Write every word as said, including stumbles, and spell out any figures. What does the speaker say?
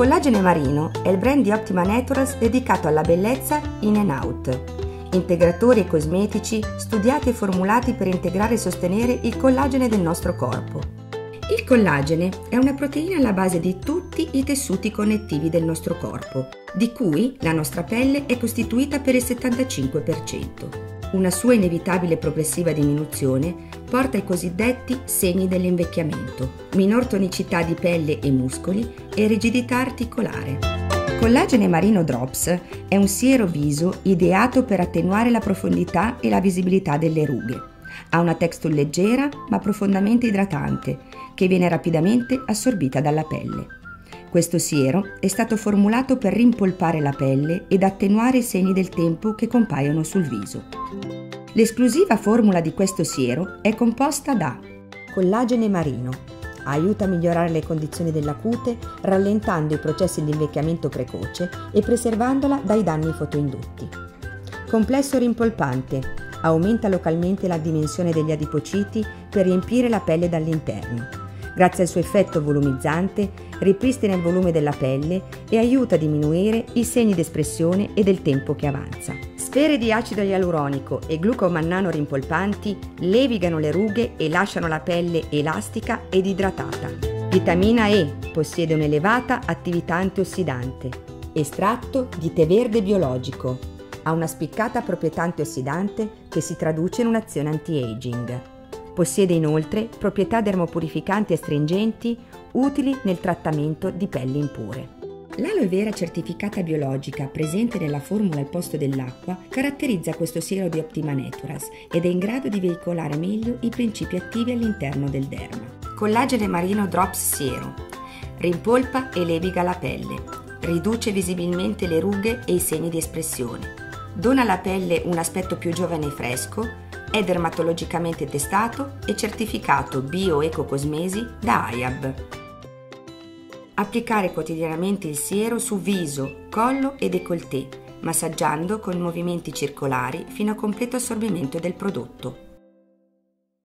Collagene Marino è il brand di Optima Naturals dedicato alla bellezza in and out. Integratori e cosmetici studiati e formulati per integrare e sostenere il collagene del nostro corpo. Il collagene è una proteina alla base di tutti i tessuti connettivi del nostro corpo, di cui la nostra pelle è costituita per il settantacinque per cento. Una sua inevitabile e progressiva diminuzione porta ai cosiddetti segni dell'invecchiamento, minor tonicità di pelle e muscoli e rigidità articolare. Collagene Marino Drops è un siero viso ideato per attenuare la profondità e la visibilità delle rughe. Ha una texture leggera ma profondamente idratante, che viene rapidamente assorbita dalla pelle. Questo siero è stato formulato per rimpolpare la pelle ed attenuare i segni del tempo che compaiono sul viso. L'esclusiva formula di questo siero è composta da Collagene Marino. Aiuta a migliorare le condizioni della cute, rallentando i processi di invecchiamento precoce e preservandola dai danni fotoindotti. Complesso rimpolpante. Aumenta localmente la dimensione degli adipociti per riempire la pelle dall'interno. Grazie al suo effetto volumizzante, ripristina il volume della pelle e aiuta a diminuire i segni d'espressione e del tempo che avanza. Sfere di acido ialuronico e glucomannano rimpolpanti levigano le rughe e lasciano la pelle elastica ed idratata. Vitamina E possiede un'elevata attività antiossidante. Estratto di tè verde biologico. Ha una spiccata proprietà antiossidante che si traduce in un'azione anti-aging. Possiede inoltre proprietà dermopurificanti e stringenti utili nel trattamento di pelli impure. L'aloe vera certificata biologica presente nella formula al posto dell'acqua caratterizza questo siero di Optima Naturals ed è in grado di veicolare meglio i principi attivi all'interno del derma. Collagene Marino Drops Siero. Rimpolpa e leviga la pelle. Riduce visibilmente le rughe e i segni di espressione. Dona alla pelle un aspetto più giovane e fresco. È dermatologicamente testato e certificato bio-eco-cosmesi da A I A B. Applicare quotidianamente il siero su viso, collo e décolleté, massaggiando con movimenti circolari fino a completo assorbimento del prodotto.